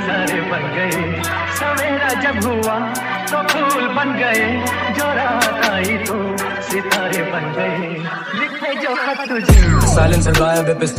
बन गए सवेरा जब हुआ तो फूल बन गए, जो रात आई तो सितारे बन गए, लिखे जो खत तुझे।